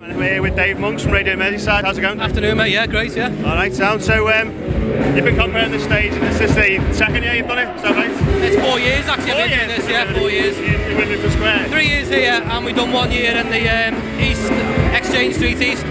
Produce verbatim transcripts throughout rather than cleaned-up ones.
We're here with Dave Monks from Radio Merseyside. How's it going? Afternoon, mate. Yeah, great, yeah. Alright, sound. So, um, you've been comparing this stage, and this is the second year you've done it, is that right? It's four years, actually, four I've been doing this, yeah, four years. You've been doing it for square? Three years here, and we've done one year in the um, East Exchange Street East,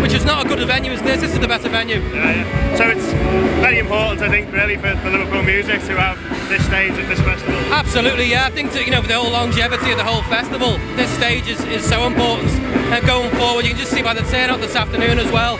which is not a good a venue as this. This is the better venue. Yeah, yeah. So it's very important, I think, really, for, for Liverpool Music to have this stage at this festival. Absolutely, yeah. I think, to, you know, for the whole longevity of the whole festival, this stage is, is so important. And going forward, you can just see by the turnout this afternoon as well.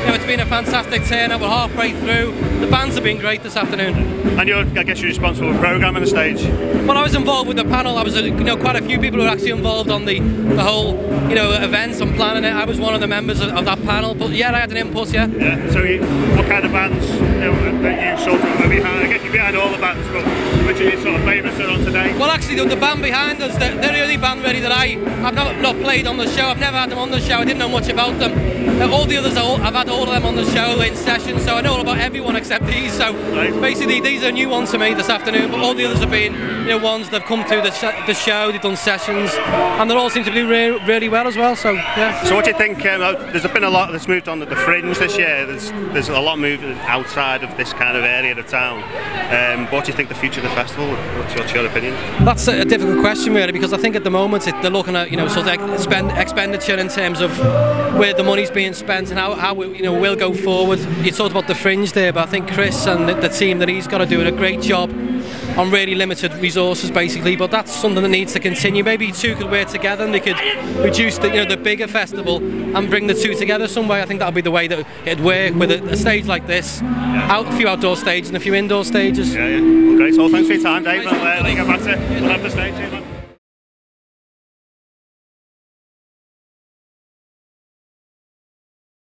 You know, it's been a fantastic turnout. We're halfway through. The bands have been great this afternoon. And you're, I guess, you're responsible for programming the stage. Well, I was involved with the panel. I was, you know, quite a few people who were actually involved on the the whole, you know, events and planning it. I was one of the members of, of that panel. But yeah, I had an input. Yeah. Yeah. So, you, what kind of bands you know, that you sort of were behind? I guess you're behind all the bands, but which are your sort of favourites on today? Well, actually, the, the band behind us, they're, they're the only band really that I I've not, not played on the show. I've never had them on the show. I didn't know much about them. Uh, all the others, all, I've had all of them on the show in session, so I know all about everyone except these. So right. Basically, these are new ones to me this afternoon. But all the others have been, you know, ones that have come through the, the show. They've done sessions, and they all seem to be re really well as well. So yeah. So what do you think? Um, there's been a lot that's moved on at the fringe this year. There's there's a lot moved outside of this kind of area of town. Um, what do you think the future of the festival? What's, what's your opinion? That's a, a difficult question really, because I think at the moment it, they're looking at you know sort of spend, expenditure in terms of where the money's been spent and how, how we, you know, we'll go forward. You talked about the fringe there, but I think Chris and the, the team that he's got are doing a great job on really limited resources, basically. But that's something that needs to continue. Maybe two could work together, and they could reduce the, you know, the bigger festival and bring the two together some way. I think that'll be the way that it'd work with a, a stage like this, yeah. Out, a few outdoor stages and a few indoor stages. Yeah, yeah. Well, great. So, thanks for your time, Dave. Nice. Well, uh, I think I'm back to, we'll have the stage here.